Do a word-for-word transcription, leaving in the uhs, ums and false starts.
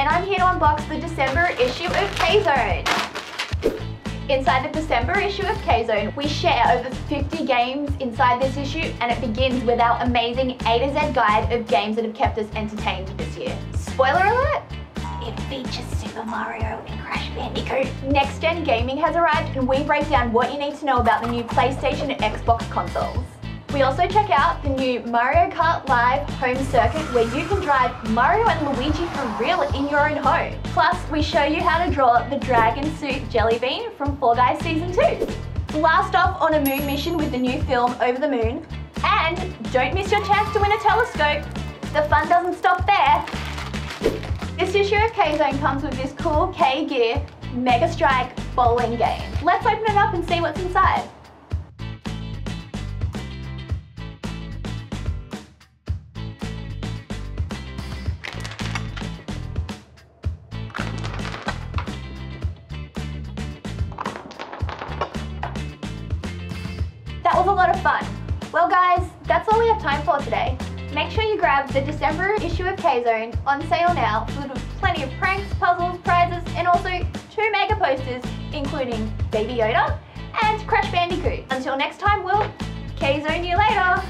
and I'm here to unbox the December issue of K-Zone. Inside the December issue of K-Zone, we share over fifty games inside this issue, and it begins with our amazing A to Z guide of games that have kept us entertained this year. Spoiler alert, it features Super Mario and Crash Bandicoot. Next Gen Gaming has arrived, and we break down what you need to know about the new PlayStation and Xbox consoles. We also check out the new Mario Kart Live Home Circuit, where you can drive Mario and Luigi for real in your own home. Plus, we show you how to draw the Dragon Suit Jelly Bean from Fall Guys Season two. Blast off on a moon mission with the new film Over the Moon. And don't miss your chance to win a telescope. The fun doesn't stop there. This issue of K-Zone comes with this cool K-Gear Mega Strike Bowling Game. Let's open it up and see what's inside. That was a lot of fun. Well guys, that's all we have time for today. Make sure you grab the December issue of K-Zone, on sale now, filled with plenty of pranks, puzzles, prizes, and also two mega posters, including Baby Yoda and Crash Bandicoot. Until next time, we'll K-Zone you later.